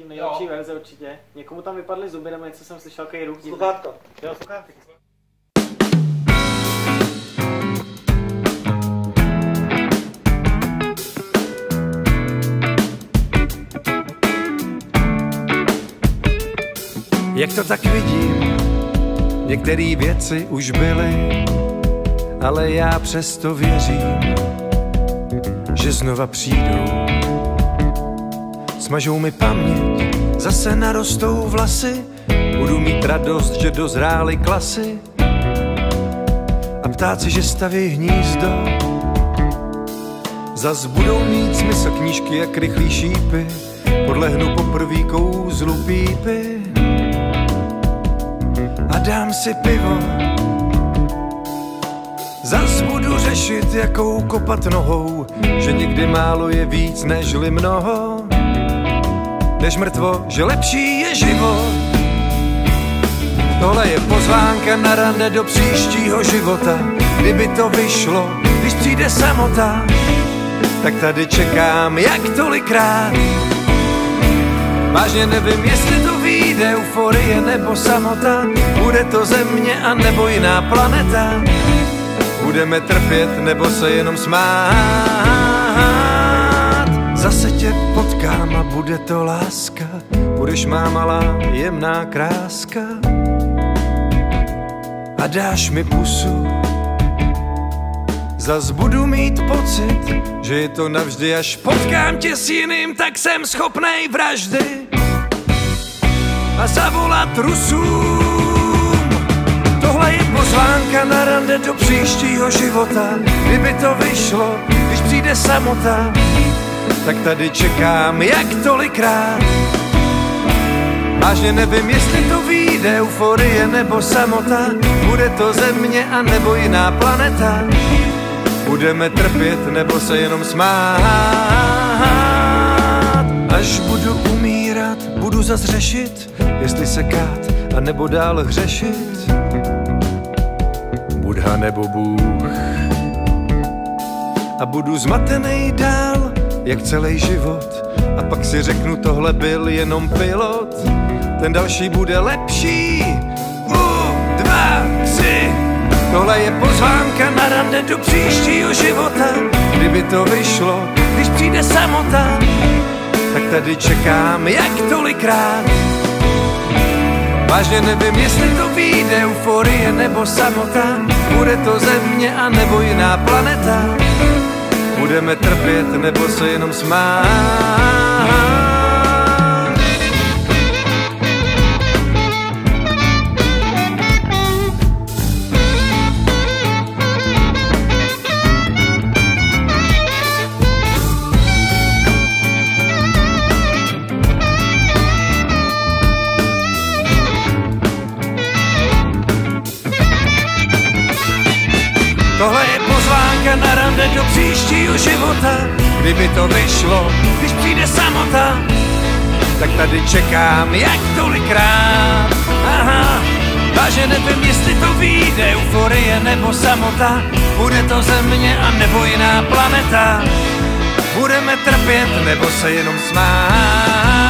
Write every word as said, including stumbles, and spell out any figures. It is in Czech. zatím nejlepší verze určitě. Někomu tam vypadly zuby nebo něco jsem slyšel, jaký ruch. Sluchátko. Jo, sluchátko. Jak to tak vidím, některé věci už byly, ale já přesto věřím, že znova přijdou. Smažou mi paměť, zase narostou vlasy, budu mít radost, že dozrály klasy a ptáci, že staví hnízdo. Zas budou mít smysl knížky jak rychlý šípy, podlehnu poprvý kouzlu pípy a dám si pivo. Zas budu řešit, jakou kopat nohou, že někdy málo je víc nežli mnoho, než mrtvo, že lepší je život. Tohle je pozvánka na rande do příštího života. Kdyby to vyšlo, když přijde samota, tak tady čekám jak tolikrát. Vážně nevím, jestli to vyjde, euforie nebo samota, bude to země a nebo jiná planeta, budeme trpět nebo se jenom smát. Zase tě potkám a bude to láska, budeš má malá jemná kráska a dáš mi pusu. Zas budu mít pocit, že je to navždy, až potkám tě s jiným, tak jsem schopnej vraždy a zavolat Rusům. Tohle je pozvánka na rande do příštího života. Kdyby to vyšlo, když přijde samota, tak tady čekám jak tolikrát. Vážně nevím, jestli to vyjde, euforie nebo samota, bude to země a nebo jiná planeta, budeme trpět nebo se jenom smát. Až budu umírat, budu zas řešit, jestli se kát a nebo dál hřešit, Budha nebo Bůh. A budu zmatenej dál jak celý život, a pak si řeknu, tohle byl jenom pilot, ten další bude lepší. Tohle je pozvánka na rande do příštího života. Kdyby to vyšlo, když přijde samota, tak tady čekám jak tolikrát. Vážně nevím, jestli to vyjde, euforie nebo samota, bude to země a nebo jiná planeta, budeme trpět nebo se jenom smát. Tohle je pozvánka na rande do příštího života. Kdyby to vyšlo, když přijde samota, tak tady čekám jak tolikrát. Aha, vážně nevím, jestli to vyjde, euforie nebo samota, bude to země a nebo jiná planeta, budeme trpět nebo se jenom smát.